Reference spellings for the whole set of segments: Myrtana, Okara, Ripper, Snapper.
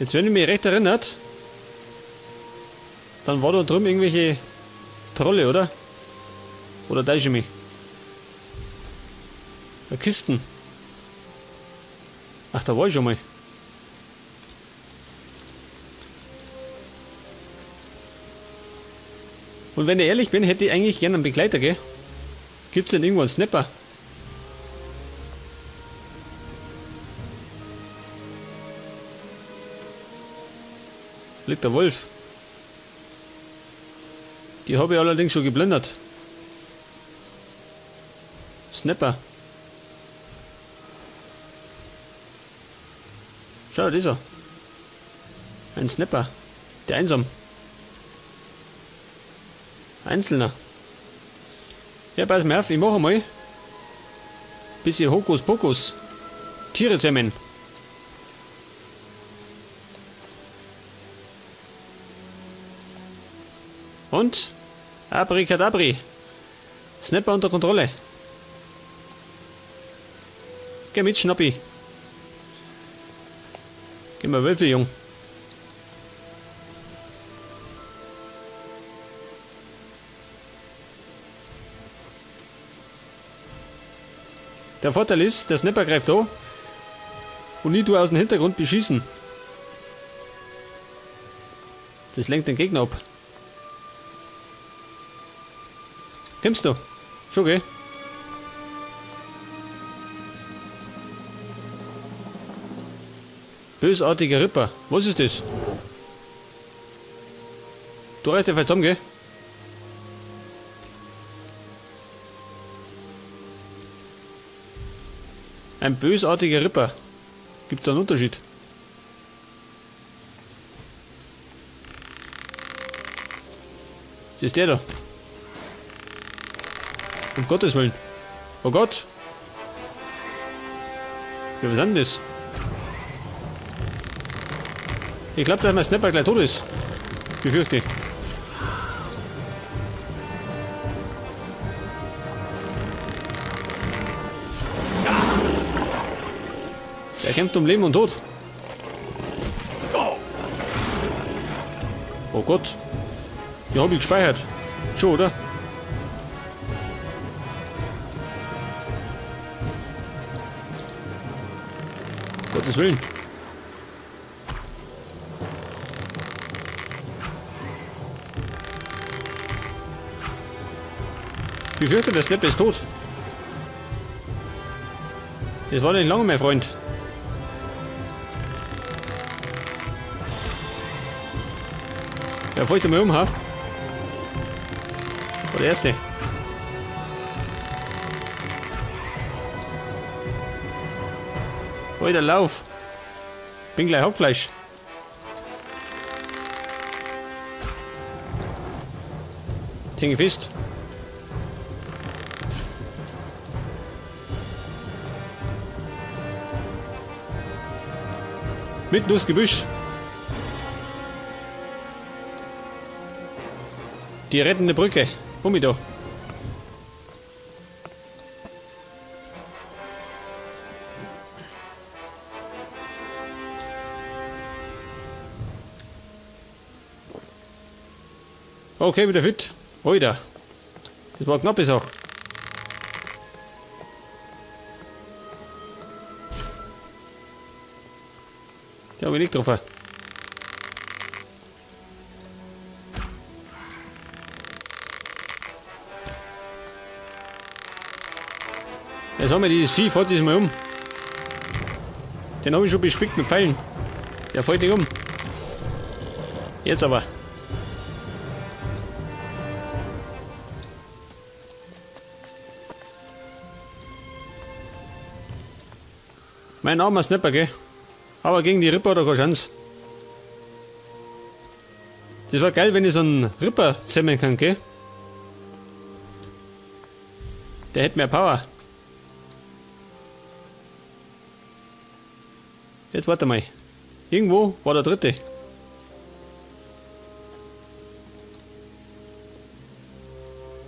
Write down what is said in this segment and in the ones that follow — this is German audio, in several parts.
Jetzt, wenn ihr mich recht erinnert, dann war da drüben irgendwelche Trolle, oder? Oder da ist mich. Oder Kisten. Ach, da war ich schon mal. Und wenn ich ehrlich bin, hätte ich eigentlich gerne einen Begleiter, gell? Gibt's denn irgendwo einen Snapper? Liegt der Wolf. Die habe ich allerdings schon geblendet. Snapper. Schau, dieser. Ein Snapper. Der einsam. Einzelner. Ja, pass mal auf, ich mache mal. Bisschen Hokuspokus. Tiere zähmen. Und? Abrikadabri. Snapper unter Kontrolle. Geh mit, Schnappi. Geh mal Wölfe, Jung. Der Vorteil ist, der Snapper greift an und nie du aus dem Hintergrund beschießen. Das lenkt den Gegner ab. Kommst du? Schon, gell? Bösartiger Ripper. Was ist das? Du reißt den Fall zusammen, gell? Ein bösartiger Ripper. Gibt's da einen Unterschied? Das ist der da. Um Gottes Willen. Oh Gott. Ja, was ist denn das? Ich glaube, dass mein Snapper gleich tot ist. Befürchte ich. Er kämpft um Leben und Tod. Oh Gott. Die habe ich gespeichert. Schon, oder? Um Gottes Willen. Ich fürchte, der Snapper ist tot. Das war nicht lange, mein Freund. Ja, fällt er mal um, ha? War der erste. Alter, lauf! Bin gleich Hauptfleisch. Hänge fest. Mitten durchs Gebüsch. Die rettende Brücke. Um mich da. Okay, wieder fit. Alter. Das war knappe Sache. Da habe ich nicht drauf. Jetzt haben wir dieses Vieh, fällt dieses Mal um. Den habe ich schon bespickt mit Pfeilen. Der fällt nicht um. Jetzt aber. Mein armer Snapper, gell? Aber gegen die Ripper hat er keine Chance. Das war geil, wenn ich so einen Ripper zähmen kann, gell? Der hätte mehr Power. Jetzt warte mal. Irgendwo war der dritte.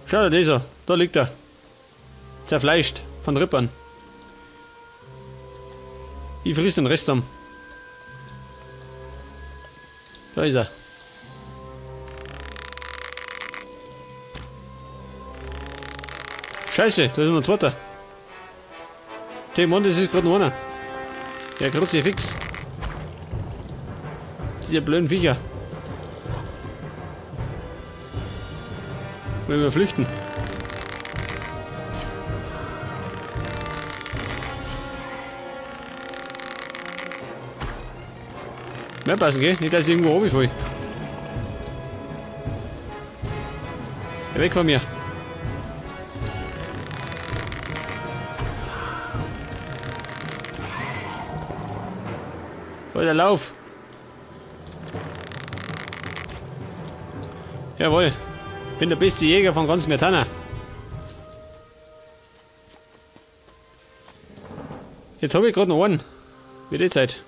Schau da, dieser. Da liegt er. Zerfleischt von Rippern. Ich friss den Rest zusammen. Da ist er. Scheiße, da ist noch ein zweiter. Der Mann, das ist gerade noch einer. Ja, grüezi, fix. Diese blöden Viecher. Wollen wir flüchten? Mehr passen, gell? Nicht, dass ich irgendwo runterfall. Weg von mir. Alter, lauf! Jawohl. Bin der beste Jäger von ganz Myrtana. Jetzt habe ich gerade noch einen. Wie die Zeit.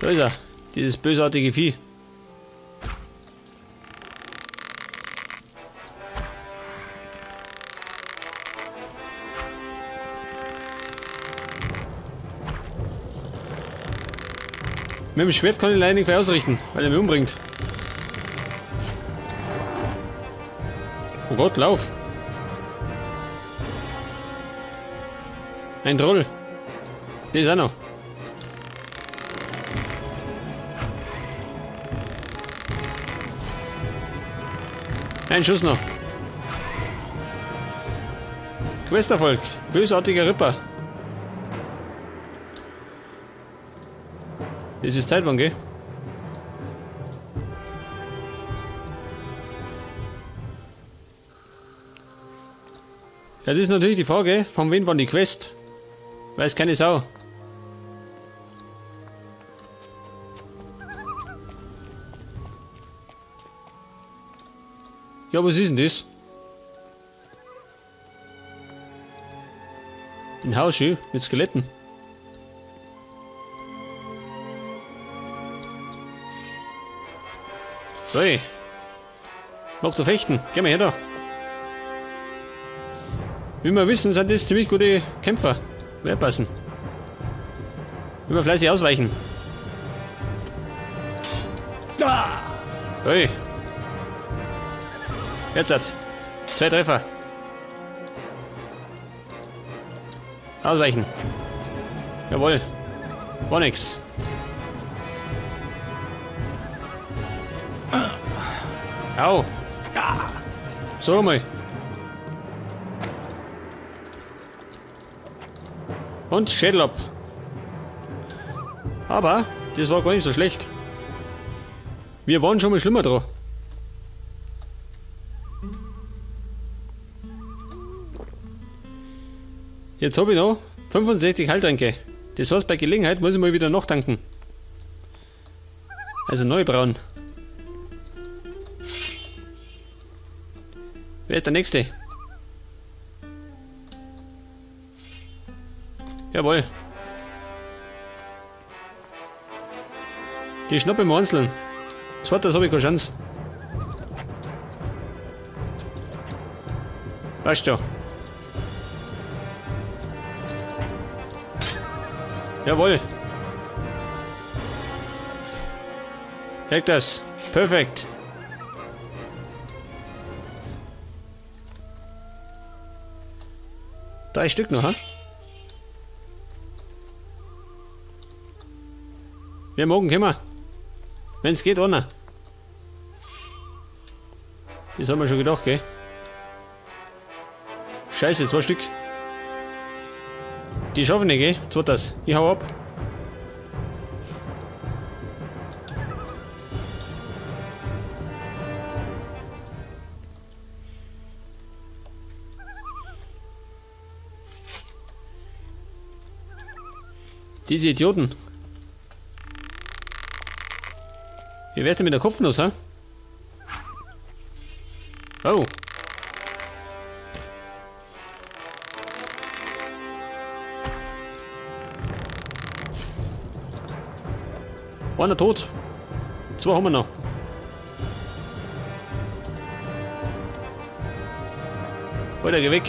Da ist er. Dieses bösartige Vieh. Mit dem Schwert kann ich leider nicht viel ausrichten, weil er mich umbringt. Oh Gott, lauf! Ein Troll. Der ist auch noch. Ein Schuss noch. Questerfolg. Bösartiger Ripper. Das ist Zeitbahn, gell? Ja, das ist natürlich die Frage, von wem war die Quest? Weiß keine Sau. Ja, was ist denn das? Ein Hausschuh mit Skeletten. Hey, mach du fechten, geh mal her da. Wie wir wissen, sind das ziemlich gute Kämpfer. Wer passen. Immer fleißig ausweichen. Hey. Jetzt hat's. 2 Treffer. Ausweichen. Jawohl. War nix. Au! So mal! Und Schädel ab! Aber das war gar nicht so schlecht. Wir waren schon mal schlimmer dran. Jetzt habe ich noch 65 Heiltränke. Das heißt, bei Gelegenheit muss ich mal wieder noch tanken. Also neu brauen. Wer ist der Nächste? Jawohl. Die Schnuppe im Einzelnen. Zweitens habe ich keine Chance. Passt schon. Jawohl. Hört das. Perfekt. Drei Stück noch, ha? Wir morgen kommen. Wenn es geht, ohne. Das haben wir schon gedacht, gell? Scheiße, 2 Stück. Die schaffen nicht, gell? Zweitens. Ich hau ab. Diese Idioten. Wie wär's denn mit der Kopfnuss, hä? Oh. Einer tot. 2 haben wir noch. Alter, geh weg.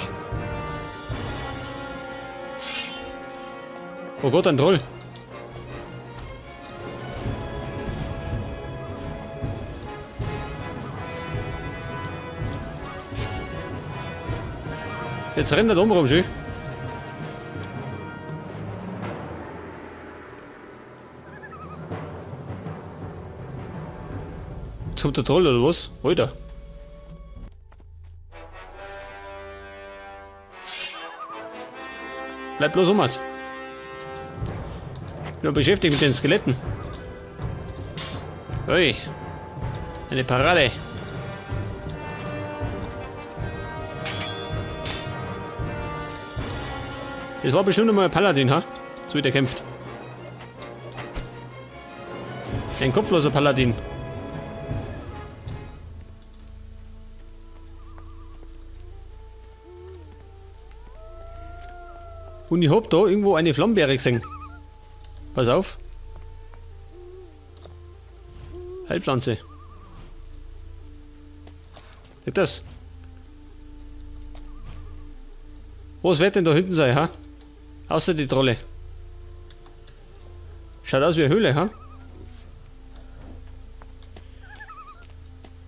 Oh Gott, ein Troll. Jetzt rennt er da rum, schön. Jetzt kommt der Troll oder was? Alter. Bleib bloß um, Mann. Ich bin beschäftigt mit den Skeletten. Ui. Eine Parade. Das war bestimmt nochmal ein Paladin, ha? So wie der kämpft. Ein kopfloser Paladin. Und ich hab da irgendwo eine Flammenbeere gesehen. Pass auf. Heilpflanze. Seht das? Was wird denn da hinten sein, ha? Außer die Trolle. Schaut aus wie eine Höhle, ha?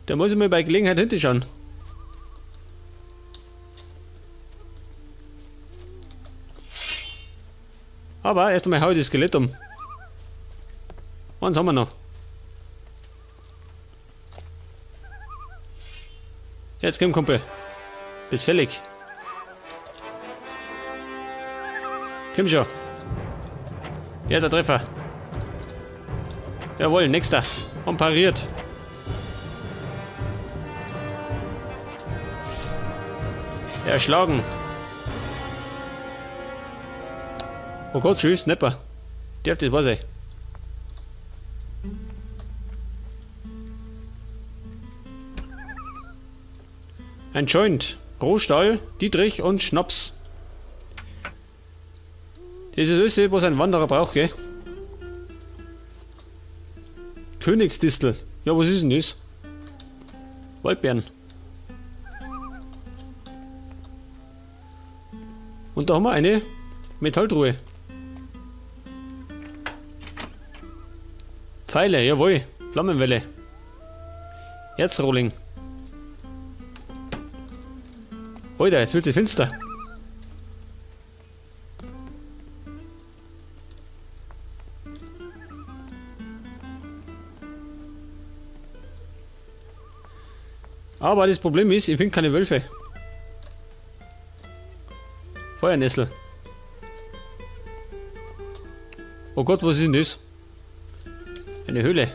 Da muss ich mal bei Gelegenheit hinten schauen. Aber erst einmal hau ich das Skelett um. Eins haben wir noch. Jetzt komm, Kumpel. Bis fällig. Komm schon. Ja, der Treffer. Jawohl, nächster. Und pariert. Erschlagen. Oh Gott, schön, Snapper. Darf das wahr sein? Ein Joint. Rohstall, Dietrich und Schnaps. Das ist alles, was ein Wanderer braucht, gell? Königsdistel. Ja, was ist denn das? Waldbeeren. Und da haben wir eine Metalltruhe. Pfeile, jawohl. Flammenwelle. Erzrohling. Alter, jetzt wird sie finster. Aber das Problem ist, ich finde keine Wölfe. Feuernessel. Oh Gott, was ist denn das? Eine Höhle.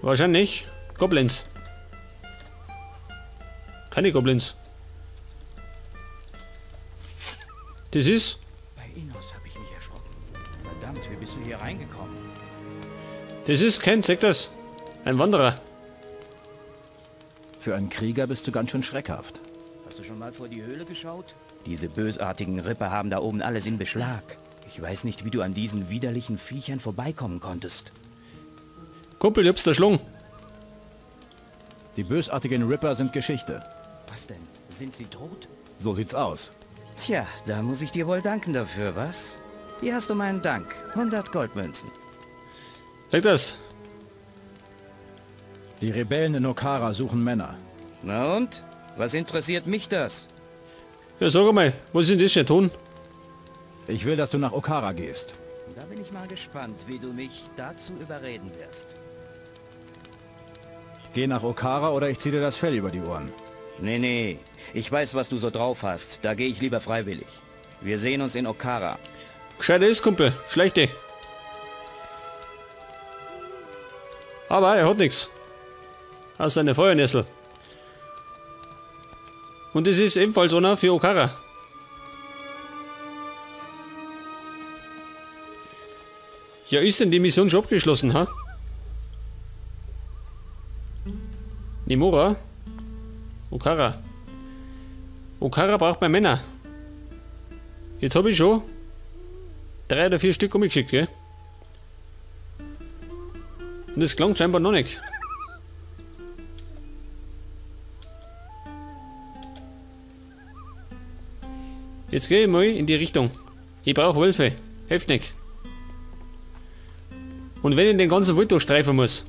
Wahrscheinlich Goblins. Keine Goblins. Das ist... reingekommen. Das ist kein Sektors. Ein Wanderer. Für einen Krieger bist du ganz schön schreckhaft. Hast du schon mal vor die Höhle geschaut? Diese bösartigen Ripper haben da oben alles in Beschlag. Ich weiß nicht, wie du an diesen widerlichen Viechern vorbeikommen konntest. Kumpel, hübsch der Schlung. Die bösartigen Ripper sind Geschichte. Was denn? Sind sie tot? So sieht's aus. Tja, da muss ich dir wohl danken dafür, was? Hier hast du meinen Dank. 100 Goldmünzen. Leg das. Die Rebellen in Okara suchen Männer. Na und? Was interessiert mich das? Ja, sag mal, was ist denn das hier tun? Ich will, dass du nach Okara gehst. Da bin ich mal gespannt, wie du mich dazu überreden wirst. Geh nach Okara oder ich zieh dir das Fell über die Ohren. Nee, nee. Ich weiß, was du so drauf hast. Da gehe ich lieber freiwillig. Wir sehen uns in Okara. Gescheiter ist, Kumpel. Schlechte. Aber er hat nichts. Außer eine Feuernessel. Und das ist ebenfalls einer für Okara. Ja, ist denn die Mission schon abgeschlossen, ha? Nimora? Okara. Okara braucht man Männer. Jetzt habe ich schon 3 oder 4 Stück umgeschickt, gell? Und das klang scheinbar noch nicht. Jetzt geh ich mal in die Richtung. Ich brauche Hilfe. Hilft nicht. Und wenn ich den ganzen Wald durchstreifen muss.